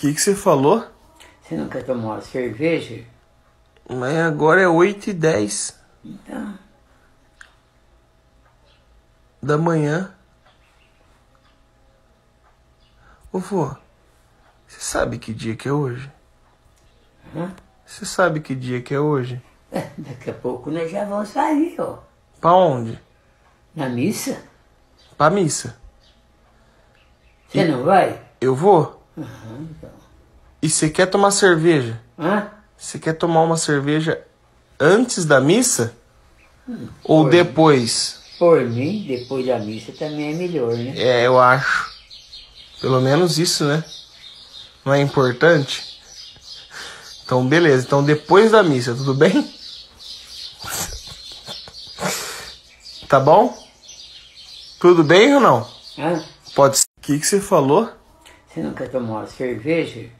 Que você falou? Você não quer tomar uma cerveja? Mas agora é 8h10. Então. Da manhã. Ô, vô, você sabe que dia que é hoje? Hã? Você sabe que dia que é hoje? É, daqui a pouco nós já vamos sair, ó. Pra onde? Na missa. Pra missa. Você não vai? Eu vou. Uhum, então. E você quer tomar cerveja? Hã? Você quer tomar uma cerveja antes da missa? Ou por depois? Mim, por mim, depois da missa também é melhor, né? É, eu acho. Pelo menos isso, né? Não é importante? Então, beleza. Então, depois da missa, tudo bem? Tá bom? Tudo bem ou não? Hã? Pode ser. O que você falou? Você não quer tomar uma cerveja?